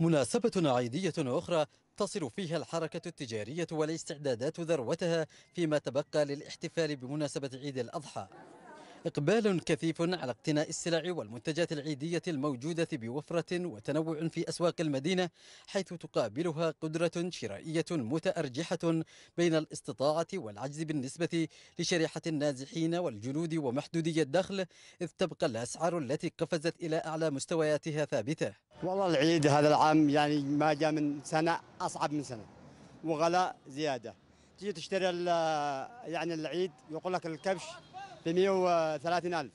مناسبة عيدية أخرى تصل فيها الحركة التجارية والاستعدادات ذروتها فيما تبقى للاحتفال بمناسبة عيد الأضحى. إقبال كثيف على اقتناء السلع والمنتجات العيدية الموجودة بوفرة وتنوع في أسواق المدينة، حيث تقابلها قدرة شرائية متأرجحة بين الاستطاعة والعجز بالنسبة لشريحة النازحين والجنود ومحدودي الدخل، إذ تبقى الأسعار التي قفزت إلى أعلى مستوياتها ثابتة. والله العيد هذا العام يعني ما جاء من سنة أصعب من سنة، وغلاء زيادة. تجي تشتري يعني العيد يقول لك الكبش ب 130,000،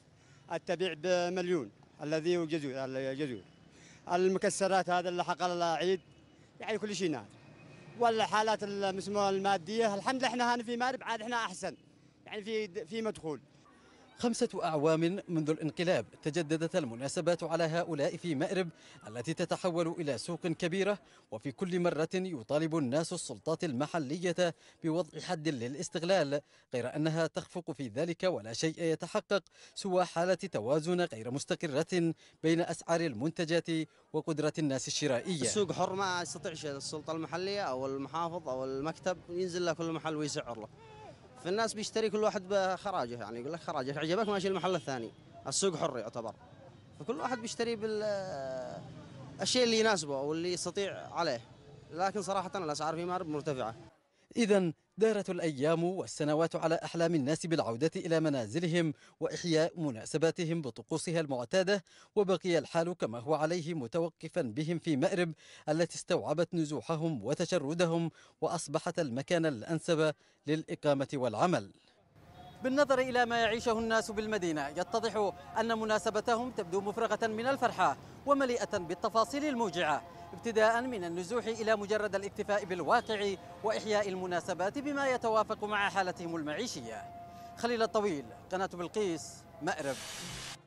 التبيع بمليون، الذي الجزور، المكسرات هذا اللي حق العيد، يعني كل شيء نار. والحالات المسمومة المادية الحمد لله احنا هان في مأرب عاد احنا أحسن، يعني في مدخول. 5 أعوام منذ الانقلاب تجددت المناسبات على هؤلاء في مأرب التي تتحول إلى سوق كبيرة، وفي كل مرة يطالب الناس السلطات المحلية بوضع حد للاستغلال، غير أنها تخفق في ذلك ولا شيء يتحقق سوى حالة توازن غير مستقرة بين أسعار المنتجات وقدرة الناس الشرائية. السوق حر، ما يستطيعش السلطة المحلية أو المحافظ أو المكتب ينزل له كل محل ويسعر له. فالناس بيشتري كل واحد بخراجه، يعني يقول لك خراجك عجبك ماشي المحل الثاني، السوق حر يعتبر، فكل واحد بيشتري بالشيء اللي يناسبه او اللي يستطيع عليه، لكن صراحه الاسعار في مأرب مرتفعه. اذا دارت الايام والسنوات على احلام الناس بالعوده الى منازلهم واحياء مناسباتهم بطقوسها المعتاده، وبقي الحال كما هو عليه متوقفا بهم في مأرب التي استوعبت نزوحهم وتشردهم واصبحت المكان الانسب للاقامه والعمل. بالنظر الى ما يعيشه الناس بالمدينه يتضح ان مناسبتهم تبدو مفرغه من الفرحه ومليئه بالتفاصيل الموجعه، ابتداء من النزوح إلى مجرد الاكتفاء بالواقع وإحياء المناسبات بما يتوافق مع حالتهم المعيشية. خليل الطويل، قناة بلقيس، مأرب.